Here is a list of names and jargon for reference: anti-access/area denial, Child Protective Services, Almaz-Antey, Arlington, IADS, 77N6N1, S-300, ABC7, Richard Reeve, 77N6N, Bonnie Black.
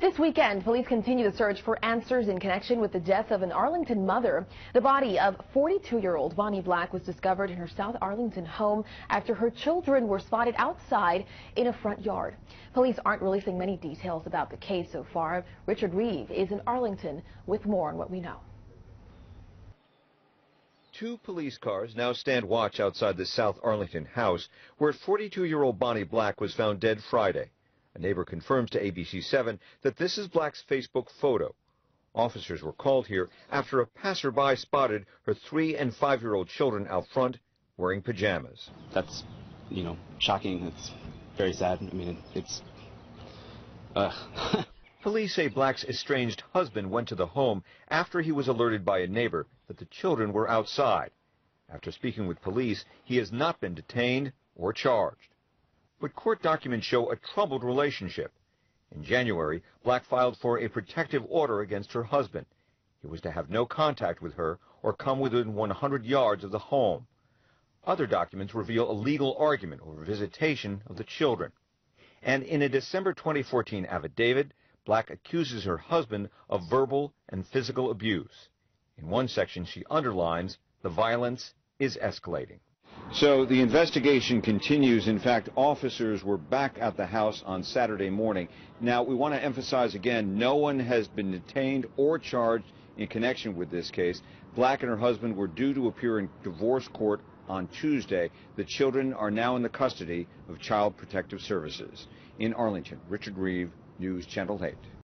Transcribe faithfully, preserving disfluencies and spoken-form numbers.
This weekend, police continue the search for answers in connection with the death of an Arlington mother. The body of forty-two-year-old Bonnie Black was discovered in her South Arlington home after her children were spotted outside in a front yard. Police aren't releasing many details about the case so far. Richard Reeve is in Arlington with more on what we know. Two police cars now stand watch outside the South Arlington house where forty-two-year-old Bonnie Black was found dead Friday. A neighbor confirms to A B C seven that this is Black's Facebook photo. Officers were called here after a passerby spotted her three and five-year-old children out front wearing pajamas. That's, you know, shocking. It's very sad. I mean, it's... Uh. Police say Black's estranged husband went to the home after he was alerted by a neighbor that the children were outside. After speaking with police, he has not been detained or charged. But court documents show a troubled relationship. In January, Black filed for a protective order against her husband. He was to have no contact with her or come within one hundred yards of the home. Other documents reveal a legal argument over visitation of the children. And in a December twenty fourteen affidavit, Black accuses her husband of verbal and physical abuse. In one section, she underlines the violence is escalating. So the investigation continues. In fact, officers were back at the house on Saturday morning. Now, we want to emphasize again, no one has been detained or charged in connection with this case. Black and her husband were due to appear in divorce court on Tuesday. The children are now in the custody of Child Protective Services. In Arlington, Richard Reeve, News Channel eight.